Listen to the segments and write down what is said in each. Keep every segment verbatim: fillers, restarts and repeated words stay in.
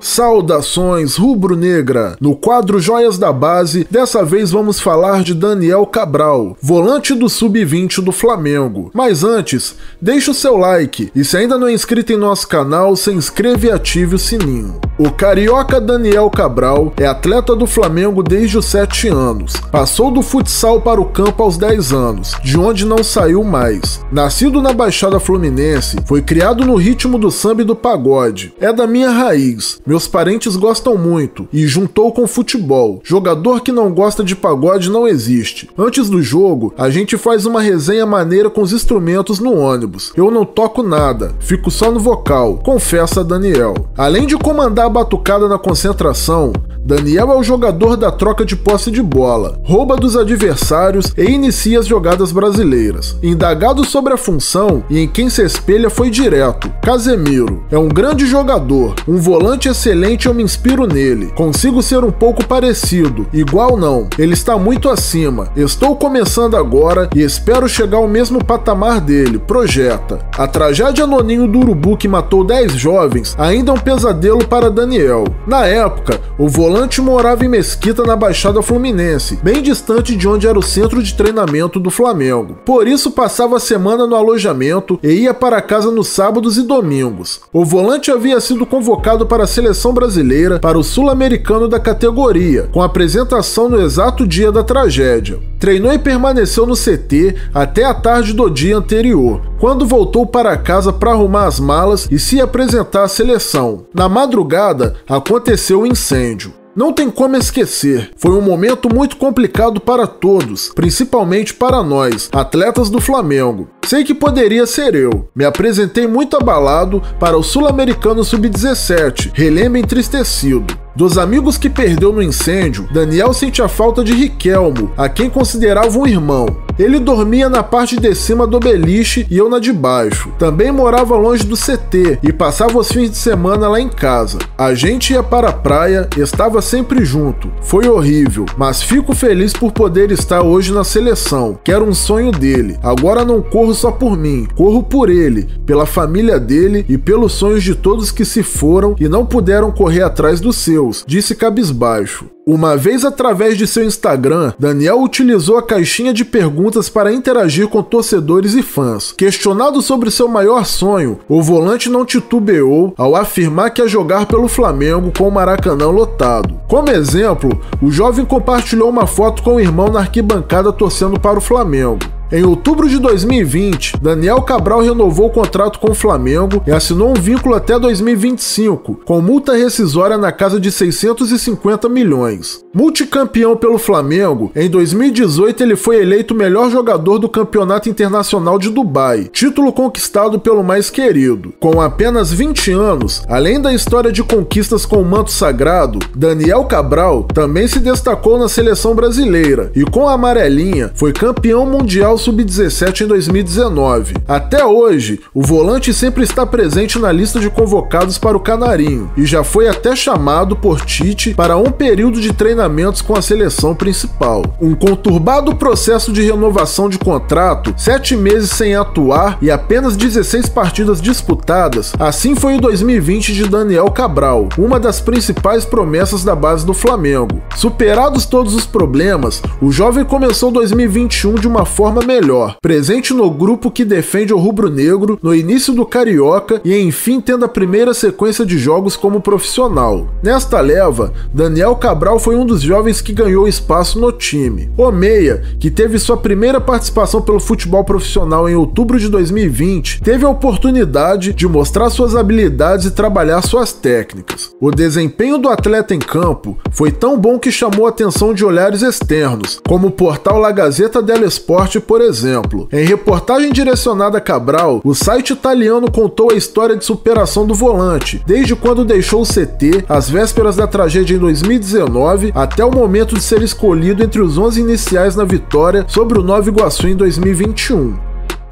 Saudações rubro-negra! No quadro Joias da Base, dessa vez vamos falar de Daniel Cabral, volante do sub vinte do Flamengo. Mas antes, deixe o seu like e se ainda não é inscrito em nosso canal, se inscreva e ative o sininho. O carioca Daniel Cabral é atleta do Flamengo desde os sete anos. Passou do futsal para o campo aos dez anos, de onde não saiu mais. Nascido na Baixada Fluminense, foi criado no ritmo do samba e do pagode. É da minha raiz. Meus parentes gostam muito e juntou com futebol. Jogador que não gosta de pagode não existe. Antes do jogo, a gente faz uma resenha maneira com os instrumentos no ônibus. Eu não toco nada, fico só no vocal, confessa Daniel. Além de comandar a batucada na concentração, Daniel é o jogador da troca de posse de bola, rouba dos adversários e inicia as jogadas brasileiras. Indagado sobre a função e em quem se espelha foi direto: Casemiro. É um grande jogador, um volante excelente, eu me inspiro nele. Consigo ser um pouco parecido, igual não, ele está muito acima. Estou começando agora e espero chegar ao mesmo patamar dele, projeta. A tragédia Noninho do Urubu que matou dez jovens ainda é um pesadelo para Daniel. Na época, o volante O volante morava em Mesquita, na Baixada Fluminense, bem distante de onde era o centro de treinamento do Flamengo. Por isso passava a semana no alojamento e ia para casa nos sábados e domingos. O volante havia sido convocado para a seleção brasileira para o sul-americano da categoria, com apresentação no exato dia da tragédia. Treinou e permaneceu no C T até a tarde do dia anterior, quando voltou para casa para arrumar as malas e se apresentar à seleção. Na madrugada, aconteceu um incêndio. Não tem como esquecer, foi um momento muito complicado para todos, principalmente para nós, atletas do Flamengo. Sei que poderia ser eu. Me apresentei muito abalado para o sul-americano sub dezessete, relembra entristecido. Dos amigos que perdeu no incêndio, Daniel sente a falta de Riquelmo, a quem considerava um irmão. Ele dormia na parte de cima do beliche e eu na de baixo. Também morava longe do C T e passava os fins de semana lá em casa. A gente ia para a praia, estava sempre junto. Foi horrível, mas fico feliz por poder estar hoje na seleção, que era um sonho dele. Agora não corro só por mim, corro por ele, pela família dele e pelos sonhos de todos que se foram e não puderam correr atrás do seu, disse cabisbaixo. Uma vez, através de seu Instagram, Daniel utilizou a caixinha de perguntas para interagir com torcedores e fãs. Questionado sobre seu maior sonho, o volante não titubeou ao afirmar que ia jogar pelo Flamengo com o Maracanã lotado. Como exemplo, o jovem compartilhou uma foto com o irmão na arquibancada torcendo para o Flamengo. Em outubro de dois mil e vinte, Daniel Cabral renovou o contrato com o Flamengo e assinou um vínculo até dois mil e vinte e cinco, com multa rescisória na casa de seiscentos e cinquenta milhões. Multicampeão pelo Flamengo, em dois mil e dezoito ele foi eleito melhor jogador do Campeonato Internacional de Dubai, título conquistado pelo mais querido. Com apenas vinte anos, além da história de conquistas com o manto sagrado, Daniel Cabral também se destacou na seleção brasileira e com a amarelinha foi campeão mundial sub dezessete em dois mil e dezenove. Até hoje, o volante sempre está presente na lista de convocados para o Canarinho e já foi até chamado por Tite para um período de treinamentos com a seleção principal. Um conturbado processo de renovação de contrato, sete meses sem atuar e apenas dezesseis partidas disputadas, assim foi o dois mil e vinte de Daniel Cabral, uma das principais promessas da base do Flamengo. Superados todos os problemas, o jovem começou dois mil e vinte e um de uma forma melhor, presente no grupo que defende o rubro-negro no início do Carioca e enfim tendo a primeira sequência de jogos como profissional. Nesta leva, Daniel Cabral foi um dos jovens que ganhou espaço no time. O meia, que teve sua primeira participação pelo futebol profissional em outubro de dois mil e vinte, teve a oportunidade de mostrar suas habilidades e trabalhar suas técnicas. O desempenho do atleta em campo foi tão bom que chamou a atenção de olhares externos, como o portal La Gazeta del Esporte, por exemplo. Em reportagem direcionada a Cabral, o site italiano contou a história de superação do volante, desde quando deixou o C T, às vésperas da tragédia em dois mil e dezenove, até o momento de ser escolhido entre os onze iniciais na vitória sobre o Nova Iguaçu em dois mil e vinte e um.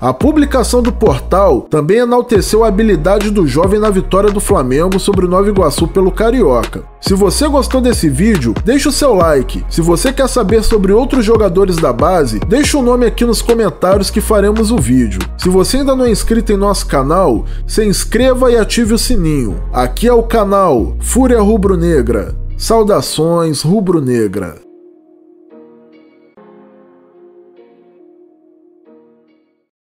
A publicação do portal também enalteceu a habilidade do jovem na vitória do Flamengo sobre o Nova Iguaçu pelo Carioca. Se você gostou desse vídeo, deixa o seu like. Se você quer saber sobre outros jogadores da base, deixa o nome aqui nos comentários que faremos o vídeo. Se você ainda não é inscrito em nosso canal, se inscreva e ative o sininho. Aqui é o canal Fúria Rubro Negra. Saudações, Rubro Negra.